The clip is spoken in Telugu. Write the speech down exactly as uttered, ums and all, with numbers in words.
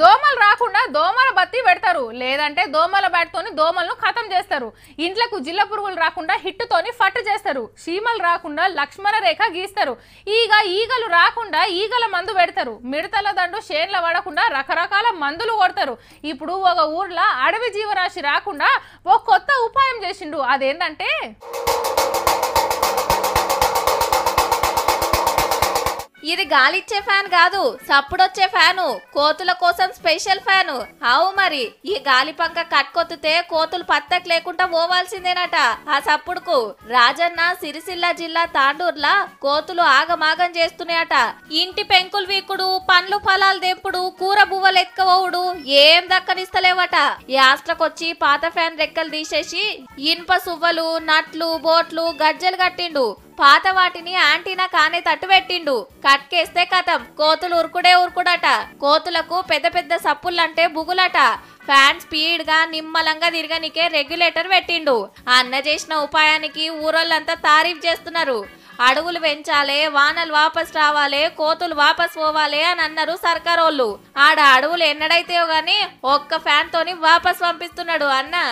దోమలు రాకుండా దోమల బత్తి పెడతారు, లేదంటే దోమల బ్యాట్ తోని దోమలను ఖతం చేస్తారు. ఇంట్లకు జిల్ల పురుగులు రాకుండా హిట్ తోని ఫట్ చేస్తారు. చీమలు రాకుండా లక్ష్మణ రేఖ గీస్తారు. ఈగ ఈగలు రాకుండా ఈగల మందు పెడతారు. మిడతల దండు షేన్ల వాడకుండా రకరకాల మందులు కొడతారు. ఇప్పుడు ఒక ఊర్లో అడవి జీవరాశి రాకుండా ఓ కొత్త ఉపాయం చేసిండు. అదేంటంటే ఇది గాలిచ్చే ఫ్యాన్ కాదు, సప్పుడొచ్చే ఫ్యాను, కోతుల కోసం స్పెషల్ ఫ్యాను. అవు మరి ఈ గాలి పంక కట్కొత్తితే కోతులు పత్తకు లేకుండా పోవాల్సిందేనట. ఆ సప్పుడుకు రాజన్న సిరిసిల్ల జిల్లా తాండూర్లా కోతులు ఆగమాగం చేస్తున్నాయట. ఇంటి పెంకులు వీకుడు, పండ్లు ఫలాలు దెంపుడు, కూర బువ్వలు ఎత్తుకపోవుడు ఏం దక్కనిస్తలేవట. యాస్ట్రకొచ్చి పాత ఫ్యాన్ రెక్కలు తీసేసి ఇనుప సువ్వలు, నట్లు, బోట్లు, గజ్జలు కట్టిండు. పాత వాటిని యాంటీనా కానే తట్టు పెట్టిండు. కట్కేస్తే కథం కోతులు ఉరుకుడే ఉరుకుడట. కోతులకు పెద్ద పెద్ద సప్పులంటే బుగులట. ఫ్యాన్ స్పీడ్ గా నిమ్మలంగా తిరగనికే రెగ్యులేటర్ పెట్టిండు. అన్న చేసిన ఉపాయానికి ఊరోళ్ళంతా తారీఫ్ చేస్తున్నారు. అడవులు పెంచాలే, వానలు వాపస్ రావాలే, కోతులు వాపస్ పోవాలే అని అన్నారు సర్కారోళ్ళు. ఆడ అడవులు ఎన్నడైతేయో గాని ఒక్క ఫ్యాన్ తోని వాపస్ పంపిస్తున్నాడు అన్న.